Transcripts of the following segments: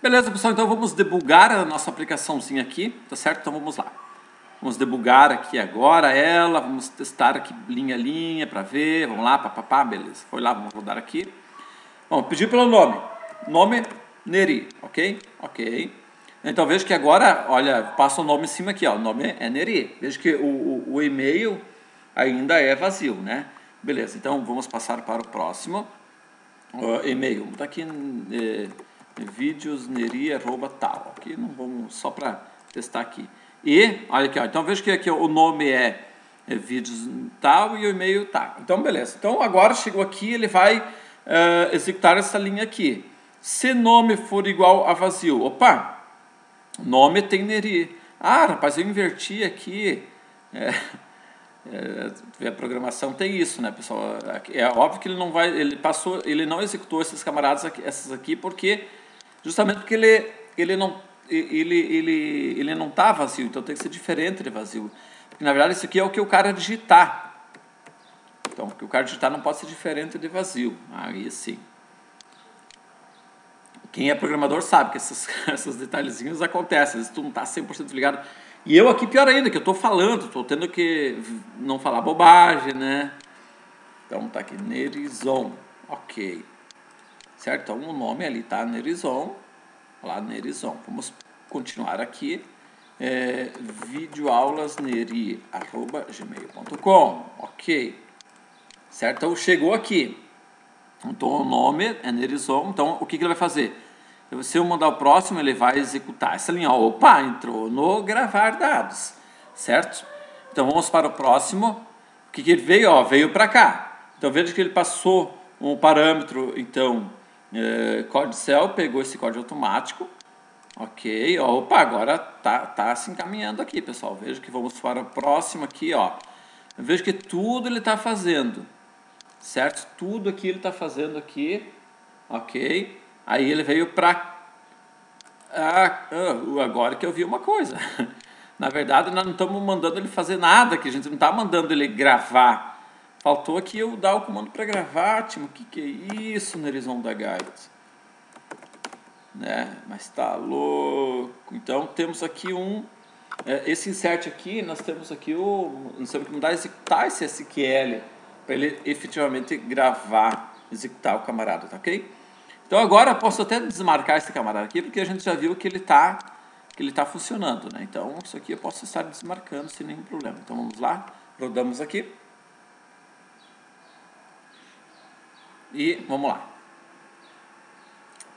Beleza, pessoal, então vamos debugar a nossa aplicaçãozinha aqui, tá certo? Então vamos lá. Vamos debugar aqui agora ela, vamos testar aqui linha a linha para ver, vamos lá, papapá, beleza. Foi lá, vamos rodar aqui. Bom, pediu pelo nome, nome Neri, ok? Ok. Então vejo que agora, olha, passa o nome em cima aqui, ó, o nome é Neri. Vejo que o e-mail ainda é vazio, né? Beleza, então vamos passar para o próximo e-mail. Tá aqui... vídeos Neri arroba tal, aqui não vamos, só para testar aqui. E olha aqui, ó, então vejo que aqui o nome é vídeos tal e o e-mail tá. Então beleza. Então agora chegou aqui, ele vai executar essa linha aqui. Se nome for igual a vazio, opa, nome tem Neri. Ah, rapaz, eu inverti aqui. A programação tem isso, né, pessoal? É óbvio que ele não vai, ele não executou esses camaradas aqui, essas aqui, porque justamente porque ele não está vazio, então tem que ser diferente de vazio. Porque, na verdade, isso aqui é o que o cara digitar. Então, o que o cara digitar não pode ser diferente de vazio. Aí sim. Quem é programador sabe que esses detalhezinhos acontecem. Às vezes tu não está 100% ligado. E eu aqui, pior ainda, que eu estou falando, estou tendo que não falar bobagem, né? Então, tá aqui, Nerison. Ok. Certo? Então, o nome ali tá Nerison. Lá, Nerison. Vamos continuar aqui. videoaulaneri@gmail.com. Ok. Certo? Então, chegou aqui. Então, o nome é Nerison. Então, o que ele vai fazer? Se eu mandar o próximo, ele vai executar essa linha. Opa, entrou no gravar dados. Certo? Então, vamos para o próximo. O que ele veio? Ó, veio para cá. Então, veja que ele passou um parâmetro, então... código cell, pegou esse código automático, ok, ó, opa, agora tá se encaminhando aqui, pessoal. Vejo que vamos para o próximo aqui, ó. Vejo que tudo ele está fazendo, certo? Tudo aqui ele está fazendo aqui, ok. Aí ele veio para agora que eu vi uma coisa. Na verdade, nós não estamos mandando ele fazer nada aqui, a gente não está mandando ele gravar. Faltou aqui eu dar o comando para gravar, Timo. O que é isso, Nerison da Guide? Né? Mas tá louco. Então temos aqui esse insert aqui, nós temos aqui nós temos que mandar executar esse SQL para ele efetivamente gravar, executar o camarada, tá ok? Então agora eu posso até desmarcar esse camarada aqui, porque a gente já viu que ele tá funcionando, né? Então isso aqui eu posso estar desmarcando sem nenhum problema. Então vamos lá, rodamos aqui. E vamos lá.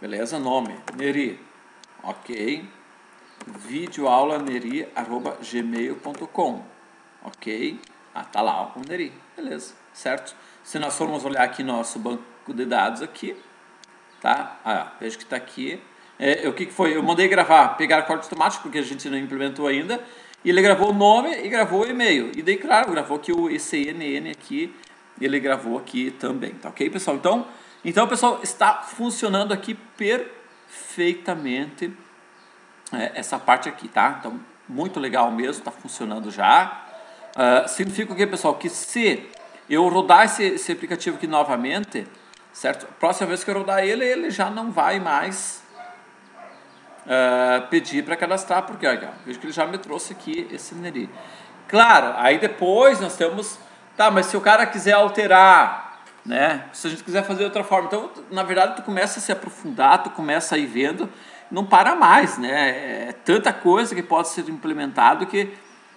Beleza, nome Neri. Ok. videoaulaneri@gmail.com. Ok. Ah, tá lá, ó, o Neri. Beleza, certo? Se nós formos olhar aqui nosso banco de dados aqui, tá? Ah, vejo que tá aqui. O que foi? Eu mandei gravar, pegar código automático, porque a gente não implementou ainda. E ele gravou o nome e gravou o e-mail. E daí, claro, gravou aqui o ECNN aqui. Ele gravou aqui também, tá ok, pessoal? Então pessoal, está funcionando aqui perfeitamente essa parte aqui, tá? Então, muito legal mesmo, tá funcionando já. Significa o que, pessoal? Que se eu rodar esse aplicativo aqui novamente, certo? Próxima vez que eu rodar ele já não vai mais pedir para cadastrar, porque ó, vejo que ele já me trouxe aqui esse Neri. Claro, aí depois nós temos... Tá, mas se o cara quiser alterar, né? Se a gente quiser fazer de outra forma. Então, na verdade, tu começa a se aprofundar, tu começa a ir vendo, não para mais, né? É tanta coisa que pode ser implementado que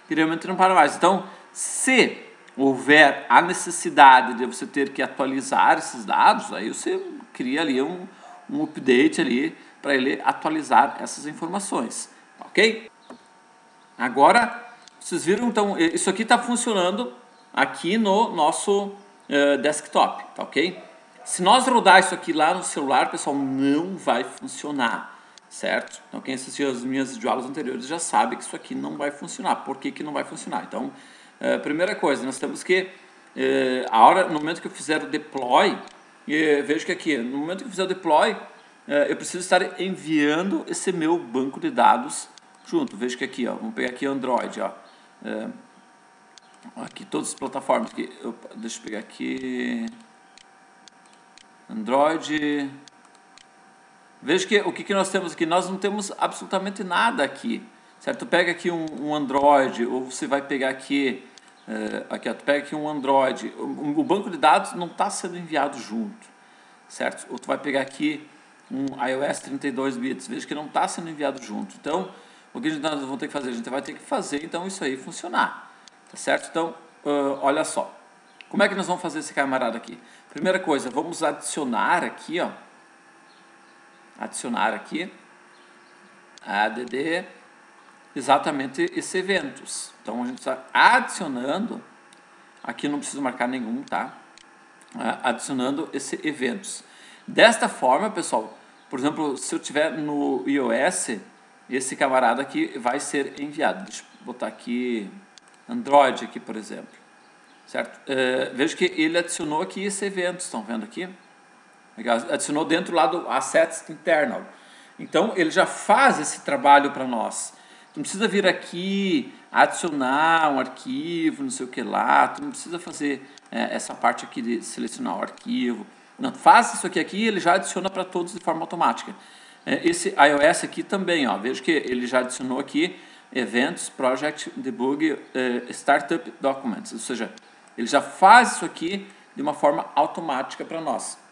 realmente não para mais. Então, se houver a necessidade de você ter que atualizar esses dados, aí você cria ali um update ali para ele atualizar essas informações, ok? Agora, vocês viram, então, isso aqui está funcionando... aqui no nosso desktop, tá ok? Se nós rodar isso aqui lá no celular, pessoal, não vai funcionar, certo? Então, quem assistiu as minhas aulas anteriores já sabe que isso aqui não vai funcionar. Por que não vai funcionar? Então, primeira coisa, nós temos que, no momento que eu fizer o deploy, vejo que aqui, no momento que eu fizer o deploy, eu preciso estar enviando esse meu banco de dados junto. Vejo que aqui, ó, vamos pegar aqui Android, ó. Aqui, todas as plataformas aqui. Deixa eu pegar aqui Android, Veja que, o que nós temos aqui. Nós não temos absolutamente nada aqui, certo? Pega aqui um Android, ou você vai pegar aqui, aqui ó, tu pega aqui um Android. O banco de dados não está sendo enviado junto, certo? Ou tu vai pegar aqui um iOS 32 bits. Veja que não está sendo enviado junto. Então, o que nós vamos ter que fazer? A gente vai ter que fazer, então, isso aí funcionar, tá certo? Então, olha só. Como é que nós vamos fazer esse camarada aqui? Primeira coisa, vamos adicionar aqui, ó. Adicionar aqui, add, exatamente esse eventos. Então, a gente está adicionando, aqui não preciso marcar nenhum, tá? Adicionando esse eventos. Desta forma, pessoal, por exemplo, se eu tiver no iOS, esse camarada aqui vai ser enviado. Deixa eu botar aqui Android aqui, por exemplo. Certo? Vejo que ele adicionou aqui esse evento, estão vendo aqui? Adicionou dentro lá do Assets Internal. Então, ele já faz esse trabalho para nós. Tu não precisa vir aqui, adicionar um arquivo, não sei o que lá. Tu não precisa fazer essa parte aqui de selecionar o arquivo. Não, faz isso aqui e ele já adiciona para todos de forma automática. Esse iOS aqui também, ó, vejo que ele já adicionou aqui Eventos, Project, Debug, Startup, Documents. Ou seja, ele já faz isso aqui de uma forma automática para nós.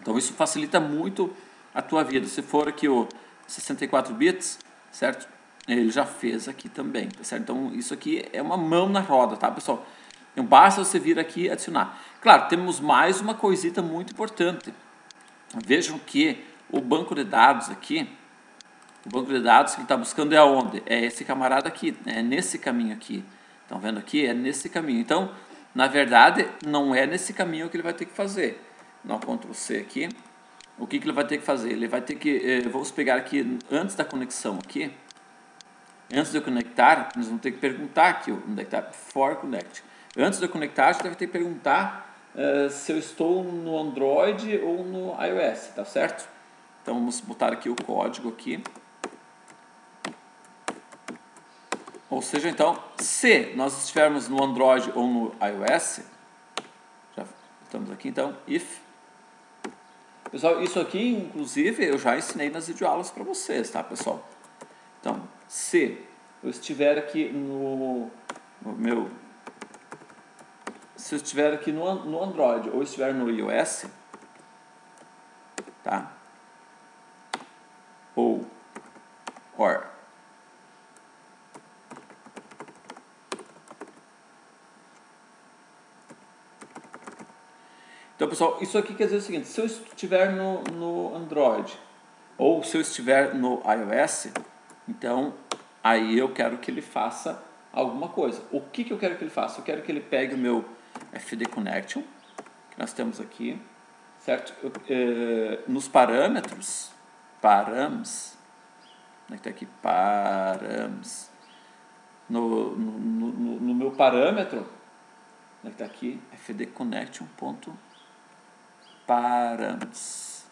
Então, isso facilita muito a tua vida. Se for aqui o 64 bits, certo? Ele já fez aqui também, tá certo? Então, isso aqui é uma mão na roda, tá, pessoal? Então, basta você vir aqui e adicionar. Claro, temos mais uma coisita muito importante. Vejam que o banco de dados aqui, o banco de dados que ele está buscando é aonde? É esse camarada aqui, é nesse caminho aqui. Estão vendo aqui? É nesse caminho. Então, na verdade, não é nesse caminho que ele vai ter que fazer. Não, Ctrl C aqui. O que ele vai ter que fazer? Ele vai ter que, vamos pegar aqui, antes da conexão aqui, antes de eu conectar, nós vamos ter que perguntar aqui, onde é que está? For Connect. Antes de eu conectar, a gente vai ter que perguntar se eu estou no Android ou no iOS, tá certo? Então, vamos botar aqui o código aqui. Ou seja, então, se nós estivermos no Android ou no iOS, já estamos aqui, então, if. Pessoal, isso aqui, inclusive, eu já ensinei nas videoaulas para vocês, tá, pessoal? Então, se eu estiver aqui se eu estiver aqui no Android ou estiver no iOS, tá? Or. Então, pessoal, isso aqui quer dizer o seguinte: se eu estiver no Android ou se eu estiver no iOS, então aí eu quero que ele faça alguma coisa. O que eu quero que ele faça? Eu quero que ele pegue o meu FD Connection, que nós temos aqui, certo? Nos parâmetros, params, onde é que tá aqui? Params. No meu parâmetro, onde é que tá aqui? FD Connection. Parâmetros.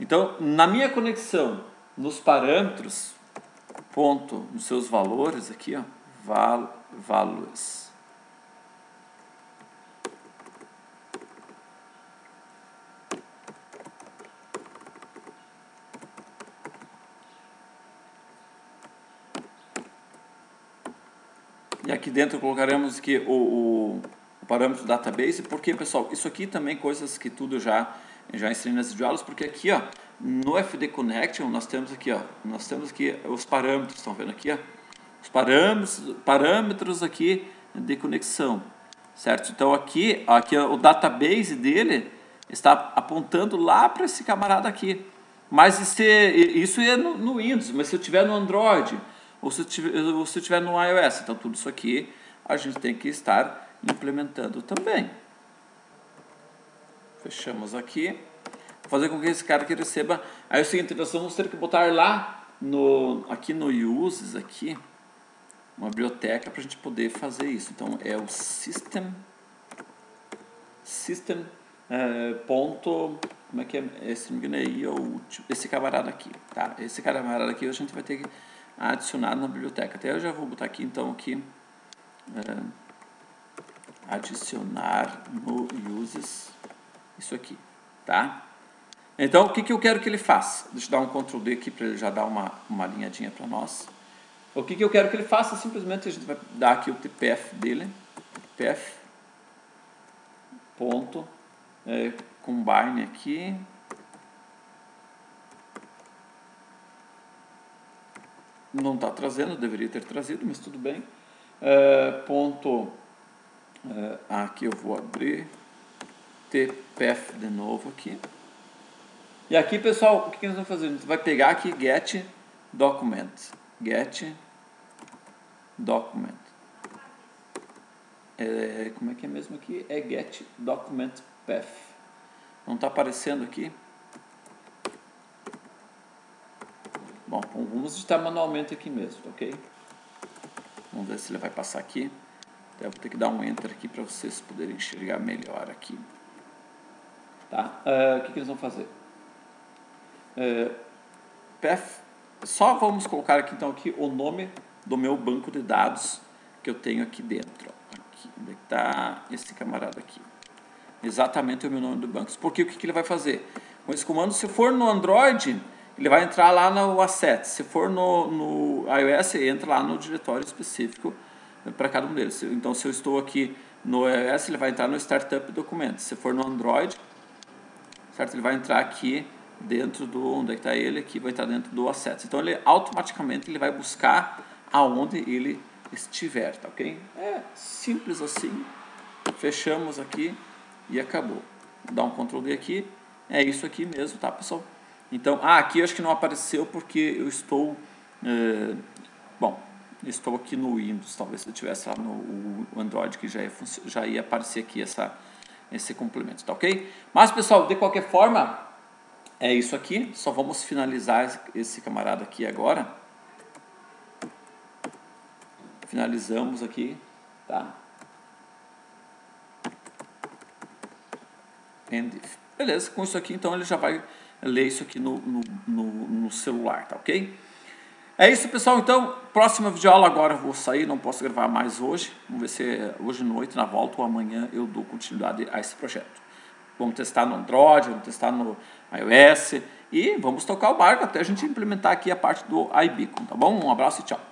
Então, na minha conexão, nos parâmetros, ponto, nos seus valores aqui, ó, values. E aqui dentro colocaremos que o parâmetro database, porque, pessoal, isso aqui também coisas que tudo já ensinei nas videoaulas, porque aqui, ó, no FD Connection nós temos aqui, ó, nós temos aqui os parâmetros, estão vendo aqui, ó, os parâmetros aqui de conexão, certo? Então aqui ó, o database dele está apontando lá para esse camarada aqui. Mas isso é no Windows, mas se eu tiver no Android ou se eu tiver no iOS, então tudo isso aqui a gente tem que estar implementando também. Fechamos aqui. Vou fazer com que esse cara aqui receba. Aí é o seguinte, nós vamos ter que botar lá aqui no uses aqui uma biblioteca para a gente poder fazer isso. Então é o system ponto, como é que é? Esse, não me engano, aí é esse camarada aqui, tá? Esse camarada aqui a gente vai ter que adicionar na biblioteca. Até eu já vou botar aqui então aqui adicionar no uses, isso aqui, tá? Então, o que, que eu quero que ele faça? Deixa eu dar um Ctrl D aqui para ele já dar uma linhadinha para nós. O que, que eu quero que ele faça? Simplesmente a gente vai dar aqui o TPF dele, TPF, ponto, combine aqui, não está trazendo, deveria ter trazido, mas tudo bem, ponto, aqui eu vou abrir, TPF de novo aqui, e aqui pessoal, o que nós vamos fazer? A gente vai pegar aqui get document, get document, como é que é mesmo aqui? É get document path, não está aparecendo aqui? Bom, vamos digitar manualmente aqui mesmo, ok? Vamos ver se ele vai passar aqui. Até vou ter que dar um enter aqui para vocês poderem enxergar melhor aqui, tá? O que, que eles vão fazer? Path. Só vamos colocar aqui então aqui o nome do meu banco de dados que eu tenho aqui dentro. Aqui, onde está esse camarada aqui? Exatamente o meu nome do banco. Porque o que, que ele vai fazer? Com esse comando, se for no Android, ele vai entrar lá no Assets. Se for no iOS, ele entra lá no diretório específico para cada um deles. Então, se eu estou aqui no iOS, ele vai entrar no Startup Documentos. Se for no Android, certo? Ele vai entrar aqui dentro do, onde é que está ele aqui, vai estar dentro do Assets. Então ele automaticamente ele vai buscar aonde ele estiver, tá ok? É simples assim. Fechamos aqui e acabou. Vou dar um Ctrl D aqui. É isso aqui mesmo, tá pessoal? Então, aqui eu acho que não apareceu porque eu estou, bom, estou aqui no Windows. Talvez se eu tivesse lá no Android que já ia aparecer aqui esse complemento, tá ok? Mas pessoal, de qualquer forma, é isso aqui, só vamos finalizar esse camarada aqui agora. Finalizamos aqui, tá? Beleza, com isso aqui então ele já vai ler isso aqui no celular, tá ok? É isso pessoal, então, próxima videoaula agora eu vou sair, não posso gravar mais hoje. Vamos ver se hoje noite na volta ou amanhã eu dou continuidade a esse projeto. Vamos testar no Android, vamos testar no iOS e vamos tocar o barco até a gente implementar aqui a parte do iBeacon, tá bom? Um abraço e tchau!